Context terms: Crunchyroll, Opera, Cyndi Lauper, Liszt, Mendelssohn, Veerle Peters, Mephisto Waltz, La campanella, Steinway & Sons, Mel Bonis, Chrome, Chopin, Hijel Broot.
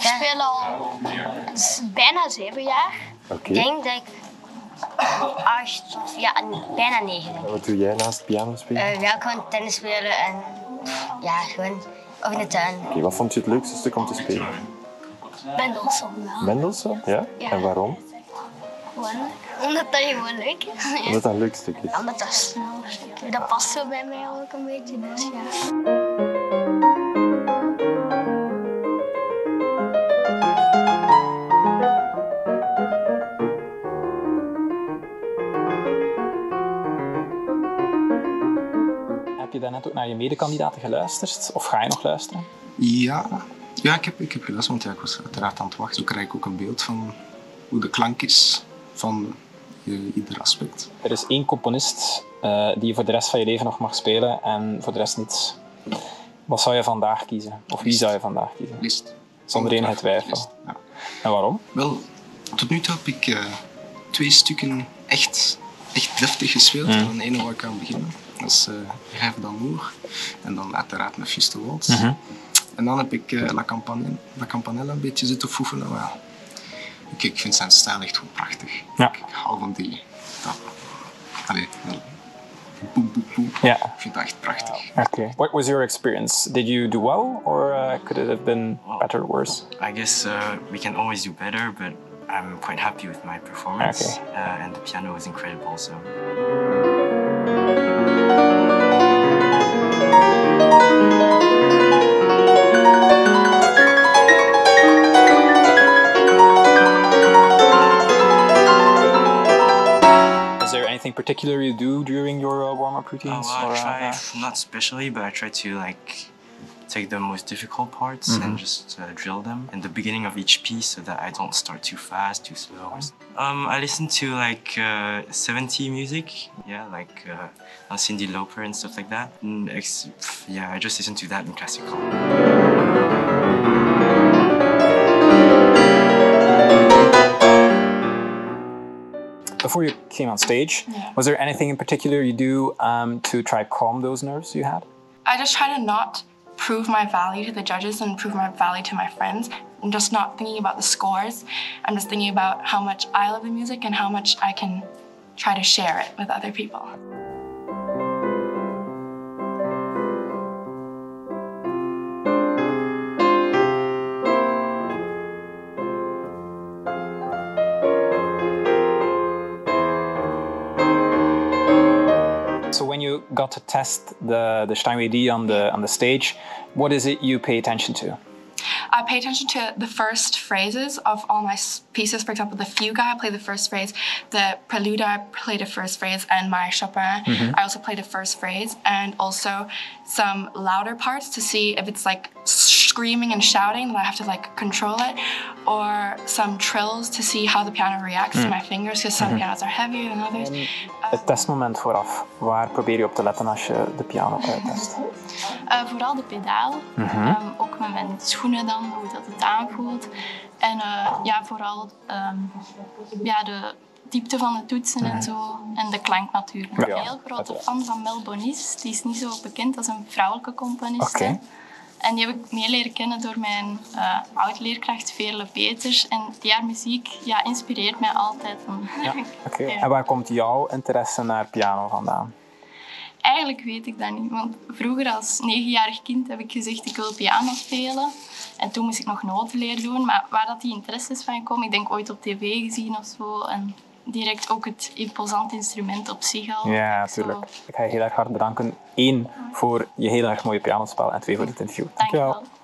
Ik speel al, het is bijna 7 jaar. Okay. Ik denk dat ik 8, ja, bijna 9. En wat doe jij naast piano spelen? Ja, gewoon tennis spelen en ja, gewoon of in de tuin. Okay, wat vond je het leukste stuk om te spelen? Mendelssohn wel. Mendelssohn, ja? Ja. En waarom? Gewoon, omdat dat gewoon leuk is. Ja. Omdat dat een leuk stuk is? Ja, omdat dat snel is. Dat past zo bij mij ook een beetje, dus ja. Heb je daarnet ook naar je medekandidaten geluisterd? Of ga je nog luisteren? Ja, ik heb geluisterd, want ik was uiteraard aan het wachten. Zo krijg ik ook een beeld van hoe de klank is van ieder aspect. Er is 1 componist die je voor de rest van je leven nog mag spelen en voor de rest niet. Wat zou je vandaag kiezen? Of wie zou je vandaag kiezen? Liszt. Zonder enige twijfel. Ja. En waarom? Wel, tot nu toe heb ik 2 stukken echt deftig gespeeld. En dan ene waar ik aan beginnen. Dat is Hijel Broot en dan uiteraard Mephisto Waltz. En dan heb ik La Campanella een beetje zitten foefenen. Maar ik vind zijn stijl echt gewoon prachtig. Ja. Ik hou van die... boem. Ja. Ik vind dat echt prachtig. Okay. What was your experience? Did you do well or could it have been better or worse? I guess we can always do better, but I'm quite happy with my performance. Okay. And the piano was incredible, so... Is there anything particular you do during your warm-up routines? Well, I try, not specially, but I try to take the most difficult parts and just drill them in the beginning of each piece so that I don't start too fast, too slow. I listen to 70s music, yeah, Cyndi Lauper and stuff like that. And, yeah, I just listen to that in classical. Before you came on stage, was there anything in particular you do to try calm those nerves you had? I just try to not prove my value to the judges and prove my value to my friends. I'm just not thinking about the scores. I'm just thinking about how much I love the music and how much I can try to share it with other people. So when you got to test the Steinway D on the stage, what is it you pay attention to? I pay attention to the first phrases of all my pieces. For example, the fugue, I play the first phrase. The prelude, I play the first phrase. And my Chopin, I also play the first phrase. And also some louder parts to see if it's screaming and shouting, then I have to control it. Or some trills to see how the piano reacts to my fingers, because some pianos are heavier than others. Het testmoment vooraf, waar probeer je op te letten als je de piano test? Vooral de pedaal. Ook met mijn schoenen dan, hoe dat het aanvoelt. En ja, vooral de diepte van de toetsen en zo. En de klank natuurlijk. Ik ben een heel grote fan van Mel Bonis. Die is niet zo bekend als een vrouwelijke componiste. Okay. En die heb ik meer leren kennen door mijn oud-leerkracht Veerle Peters. En die haar muziek inspireert mij altijd. Ja. Okay. En waar komt jouw interesse naar piano vandaan? Eigenlijk weet ik dat niet, want vroeger als 9-jarig kind heb ik gezegd ik wil piano spelen. En toen moest ik nog notenleer doen, maar waar dat die interesses van komen, ik denk ooit op tv gezien of zo. En direct ook het imposante instrument op zich al. Ja, natuurlijk. Ik ga je heel erg hard bedanken. 1 voor je heel erg mooie pianospel en 2 voor dit interview. Dankjewel.